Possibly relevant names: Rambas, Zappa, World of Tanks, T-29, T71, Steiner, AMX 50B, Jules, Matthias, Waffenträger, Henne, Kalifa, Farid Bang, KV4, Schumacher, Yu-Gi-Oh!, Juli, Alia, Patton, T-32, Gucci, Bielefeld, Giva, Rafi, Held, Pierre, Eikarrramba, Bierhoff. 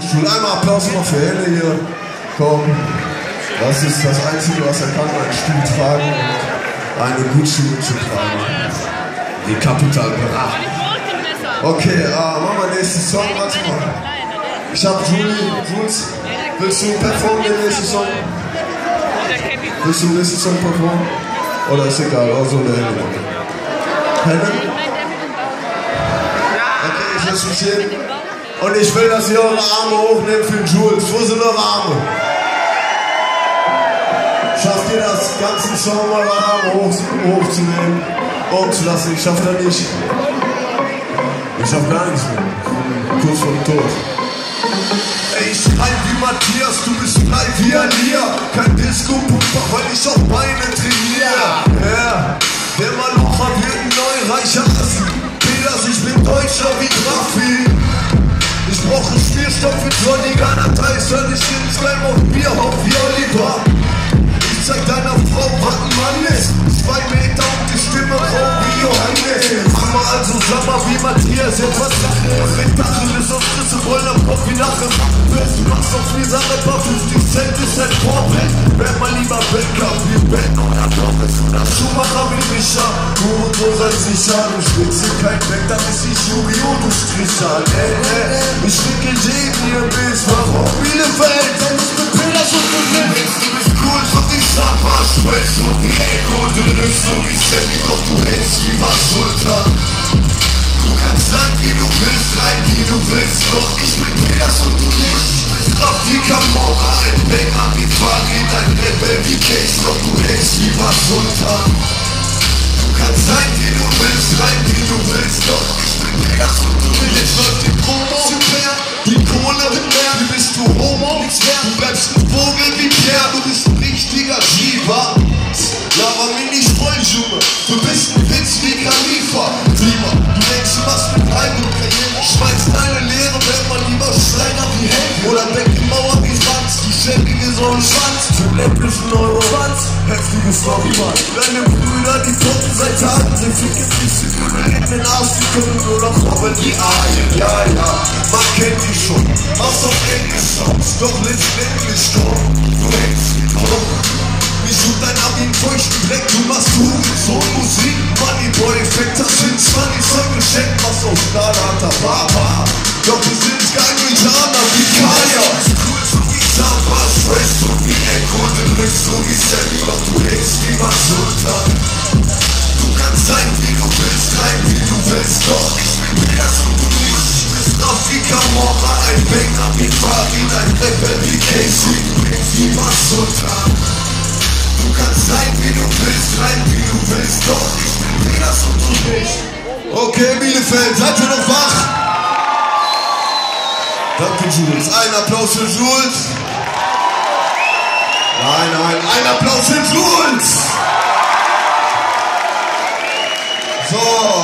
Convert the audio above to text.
Schon einmal Applaus noch für Henne hier. Komm, das ist das Einzige, was er kann, einen Stuhl tragen und eine Gucci zu tragen. Die Kapital beraten. Okay, machen wir nächsten Song, warte mal. Ich hab Juli, Jules, willst du performen den nächsten Song? Willst du den nächsten Song performen? Oder ist egal, also der Henne. Henne? Okay, ich lasse mich hin. Und ich will, dass ihr eure Arme hochnehmen für den Jules. Wo sind eure Arme? Schafft ihr das ganze Song, eure Arme hochzunehmen? Hochzulassen, ich schaff das nicht. Ich schaff gar nichts mehr. Kurz vor Tod. Ey, ich schreib wie Matthias, du bist frei wie Alia. Kein Disco-Pumper, weil ich auf Beine trainiere. Ja, der Malocher wird ein neureicher Assen. Peters, ich bin Deutscher wie Rafi. Ich brauche Spielstoff für Johnny, Ghana, Tyson, ich bin Slam auf Bierhoff wie Oliver. Ich zeig deiner Frau, was ein Mann ist. 2 Meter und die Stimme rau wie Johannes. Mama, also Sommer wie Matthias, jetzt was Sache. Mit Tachen ist auf Schlüssel, wollen am Kopf wie Lachen. Du machst auf die Sache, paar 50 Cent ist ein Vorbild. Werd mal lieber Bäcker, wie Betten oder Dorfes. Schumacher wie Mischa, nur und so sei sicher. Du schwitzt kein Beck, dann ist ich Yu-Gi-Oh! Du Stricher. Ich schicke jeden hier bis nach Bielefeld. Sonst mit Peters und mit Nimmels. Du bist cool, so ich sag was. Du hältst so wie Echo, du nimmst so wie Sammy. Doch du hältst wie was Schulter. Du kannst lang, wie du willst, rein, wie du willst. Doch ich bin Peters und du nicht. Auf die Kamera, ein Weg an die Fahrt, geht ein Level wie Case, doch du hältst wie was runter. Du kannst sein, wie du willst, rein, wie du willst, doch ich bin Peters und du nicht. Jetzt läuft die Promo, die Kohle im Meer, wie bist du Homo, nichts mehr, du bleibst ein Vogel wie Pierre, du bist ein richtiger Giva. Lava mini Sprolljunge, du bist ein Witz wie Kalifa. Klima, du denkst, du machst mit Heim und Karriere, schmeißt deine Lehre, wenn man lieber Steiner wie Held. Oder weg die Mauer wie Sanz, die schenke dir so einen Schwanz. Zum läpplichen Euro-Schwanz, heftige Story-Mann. Deine Brüder, die toten seit Tagen, sie ficken sich, sie können in den Arsch, sie können nur noch hoppeln die Eier. Ja, man kennt die schon, hast auf Englisch Songs, doch letztendlich komm, du hängst wie komm. Ich such dein Abi im feuchten Dreck, du machst Hurensohn Musik, Money Boy Effekt, das sind 20 Zeug geschenkt, was aus Ladata Baba. Doch wir sind keine Indianer wie Kalia. Cool so wie Zappa, fresh so wie Echo, du drückst so wie Sammy, doch du hängst wie was Sultan. Du kannst sein, wie du willst, rein, wie du willst, doch ich bin Peters und du nicht. Afrika Mora, ein Banger wie Farid, ein Rapper wie Casey, du hängst wie was Sultan. Du kannst sein, wie du willst, rein, wie du willst, doch ich bin Peters und du nicht. Okay, Bielefeld, seid ihr noch wach? Danke, Jules. Ein Applaus für Jules. Nein, ein Applaus für Jules. So.